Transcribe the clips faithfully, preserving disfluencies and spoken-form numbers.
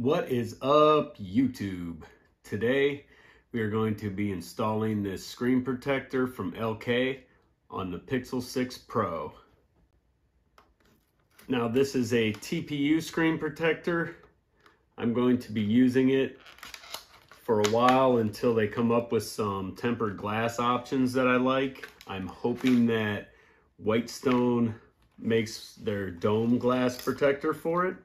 What is up, YouTube? Today we are going to be installing this screen protector from L K on the Pixel six Pro. Now this is a T P U screen protector. I'm going to be using it for a while until they come up with some tempered glass options that I like. I'm hoping that Whitestone makes their dome glass protector for it.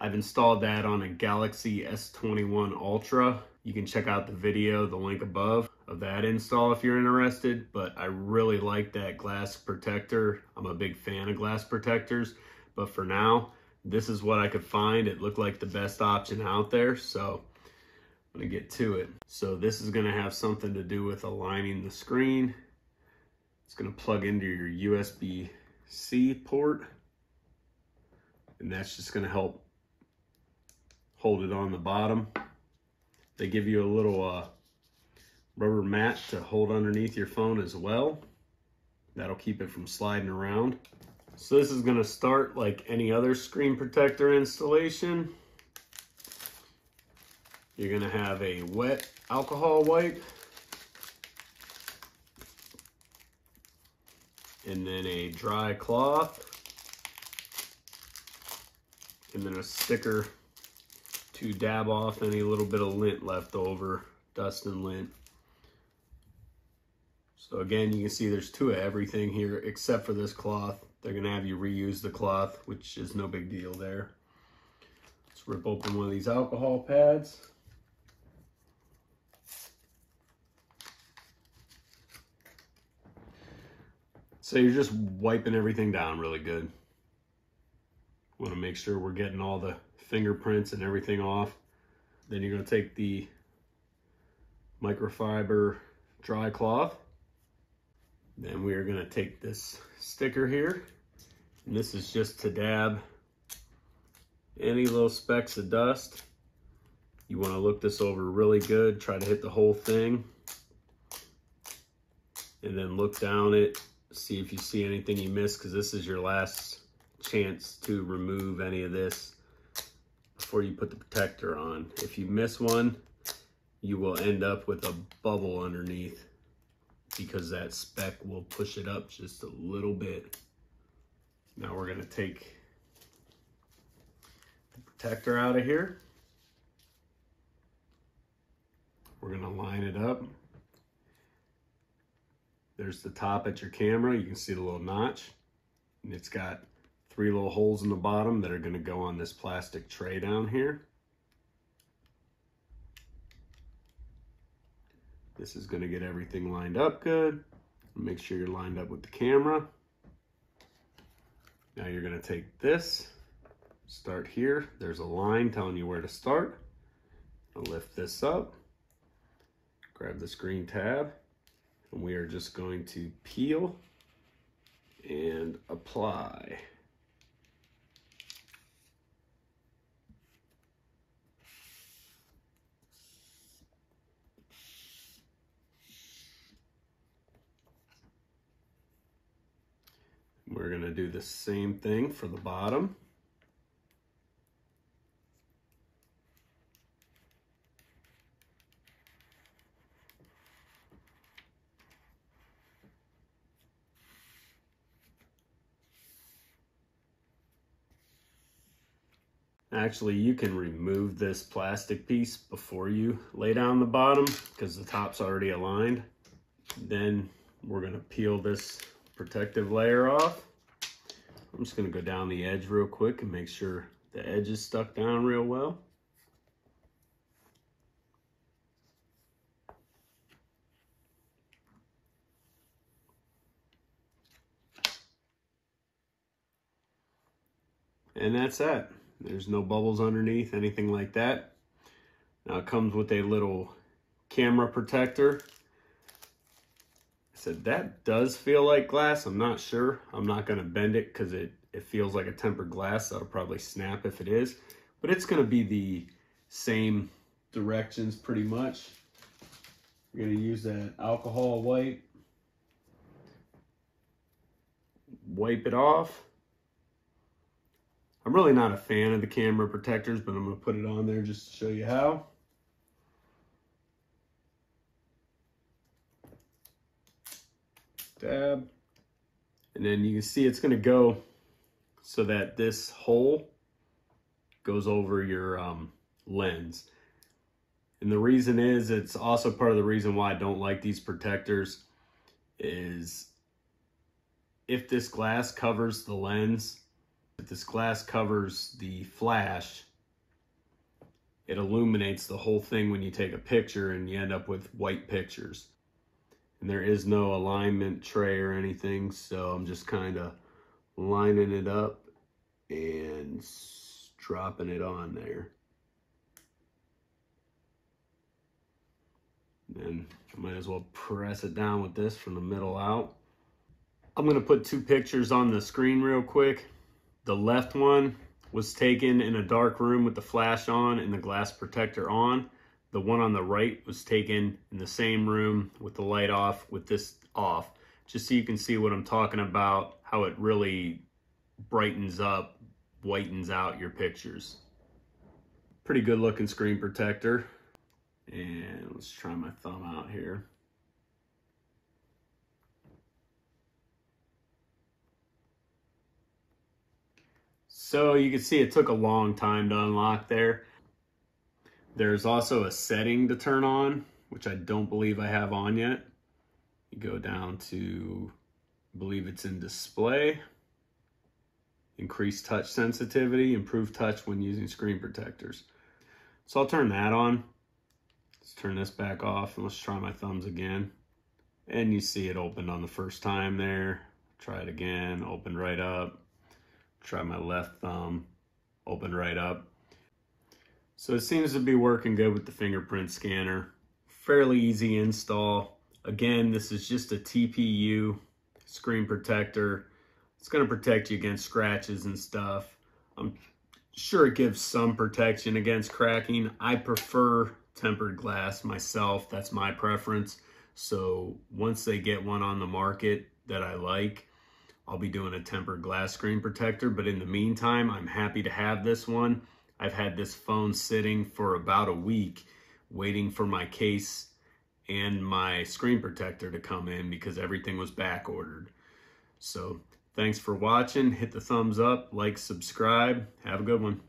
I've installed that on a Galaxy S twenty-one Ultra. You can check out the video, the link above, of that install if you're interested, but I really like that glass protector. I'm a big fan of glass protectors, but for now, this is what I could find. It looked like the best option out there, so I'm gonna get to it. So this is gonna have something to do with aligning the screen. It's gonna plug into your U S B C port, and that's just gonna help hold it on the bottom. They give you a little uh, rubber mat to hold underneath your phone as well. That'll keep it from sliding around. So this is gonna start like any other screen protector installation. You're gonna have a wet alcohol wipe and then a dry cloth and then a sticker to dab off any little bit of lint left over, dust and lint. So again, you can see there's two of everything here except for this cloth. They're gonna have you reuse the cloth, which is no big deal there. Let's rip open one of these alcohol pads. So you're just wiping everything down really good. Want to make sure we're getting all the fingerprints and everything off. Then you're going to take the microfiber dry cloth. Then we are going to take this sticker here, and this is just to dab any little specks of dust. You want to look this over really good, try to hit the whole thing, and then look down it, see if you see anything you missed, because this is your last chance to remove any of this before you put the protector on. If you miss one, you will end up with a bubble underneath because that speck will push it up just a little bit. Now we're gonna take the protector out of here. We're gonna line it up. There's the top at your camera. You can see the little notch, and it's got three little holes in the bottom that are going to go on this plastic tray down here. This is going to get everything lined up good. Make sure you're lined up with the camera. Now you're going to take this, start here. There's a line telling you where to start. I'll lift this up, grab the screen tab, and we are just going to peel and apply. We're going to do the same thing for the bottom. Actually, you can remove this plastic piece before you lay down the bottom because the top's already aligned. Then we're going to peel this protective layer off. I'm just going to go down the edge real quick and make sure the edge is stuck down real well. And that's that. There's no bubbles underneath, anything like that. Now it comes with a little camera protector. Said that does feel like glass. I'm not sure. I'm not going to bend it because it, it feels like a tempered glass. That'll probably snap if it is, but it's going to be the same directions pretty much. You're going to use that alcohol wipe, wipe it off. I'm really not a fan of the camera protectors, but I'm going to put it on there just to show you how. Dab. And then you can see it's going to go so that this hole goes over your um, lens. And the reason is, it's also part of the reason why I don't like these protectors, is if this glass covers the lens, if this glass covers the flash, it illuminates the whole thing when you take a picture, and you end up with white pictures. And there is no alignment tray or anything, so I'm just kind of lining it up and dropping it on there. Then I might as well press it down with this from the middle out. I'm going to put two pictures on the screen real quick. The left one was taken in a dark room with the flash on and the glass protector on. The one on the right was taken in the same room with the light off, with this off, just so you can see what I'm talking about, how it really brightens up, whitens out your pictures. Pretty good looking screen protector. And let's try my thumb out here. So you can see it took a long time to unlock there. There's also a setting to turn on, which I don't believe I have on yet. You go down to, I believe it's in display, increase touch sensitivity, improve touch when using screen protectors. So I'll turn that on. Let's turn this back off and let's try my thumbs again. And you see it opened on the first time there. Try it again, opened right up. Try my left thumb, opened right up. So it seems to be working good with the fingerprint scanner. Fairly easy install. Again, this is just a T P U screen protector. It's going to protect you against scratches and stuff. I'm sure it gives some protection against cracking. I prefer tempered glass myself. That's my preference. So once they get one on the market that I like, I'll be doing a tempered glass screen protector. But in the meantime, I'm happy to have this one. I've had this phone sitting for about a week waiting for my case and my screen protector to come in because everything was back ordered. So thanks for watching. Hit the thumbs up, like, subscribe. Have a good one.